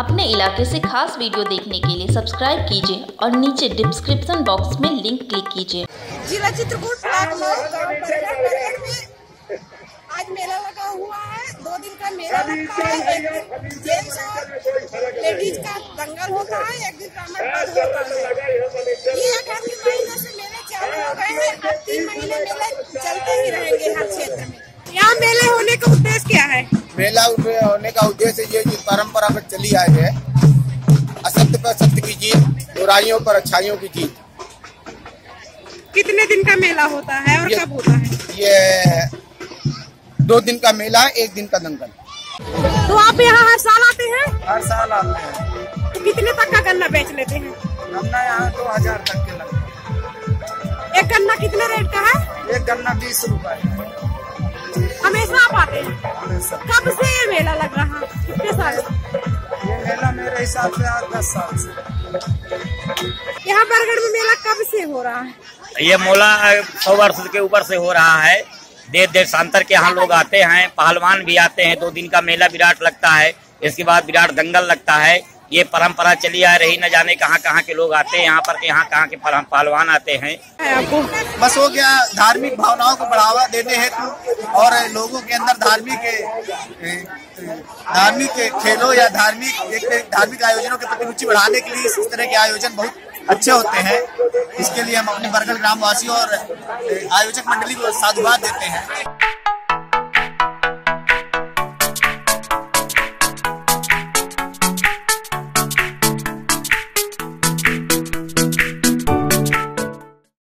अपने इलाके से खास वीडियो देखने के लिए सब्सक्राइब कीजिए और नीचे डिस्क्रिप्शन बॉक्स में लिंक क्लिक कीजिए। जिला चित्रकूट में आज मेला लगा हुआ है, 2 दिन का मेला लगता है। एक जेंट्स और लेडीज का दंगल होता है, एक दिन ब्राह्मण पाठ होता है। ये अकादमी महीने से मेले चालू हो गए हैं, अब 3 महीने मेले चलते ही रहेंगे हर क्षेत्र में। यहाँ मेले होने का उद्देश्य क्या है? मेला होने का उद्देश्य ये जो परंपरा पर चली आई है, असत्य पर सत्य की जीत, बुराइयों पर अच्छाइयों की जीत। कितने दिन का मेला होता है और कब होता है? ये 2 दिन का मेला, 1 दिन का दंगल। तो आप यहाँ हर साल आते हैं? हर साल आते हैं। तो कितने तक का गन्ना बेच लेते हैं? गन्ना यहाँ 2000 तक के लगता है। एक गन्ना कितने रेट का है? एक गन्ना 20 रूपए। हमेशा आप आते हैं? हमेशा। कब से ये मेला लग रहा है? कितने साल? ये मेला मेरे हिसाब से 8-10 साल से। यहाँ बरगढ़ में मेला कब से हो रहा है? ये मेला 100 वर्ष के ऊपर से हो रहा है। देश देशांतर के यहाँ लोग आते हैं, पहलवान भी आते हैं। 2 दिन का मेला विराट लगता है, इसके बाद विराट दंगल लगता है। ये परंपरा चली आ रही, न जाने कहाँ के लोग आते हैं यहाँ पर, यहाँ कहाँ के पहलवान आते हैं। आपको बस हो गया, धार्मिक भावनाओं को बढ़ावा देने हेतु और लोगों के अंदर धार्मिक खेलों या धार्मिक आयोजनों के प्रति रुचि बढ़ाने के लिए इस तरह के आयोजन बहुत अच्छे होते हैं। इसके लिए हम अपने बरगढ़ ग्रामवासियों और आयोजक मंडली को साधुवाद देते हैं।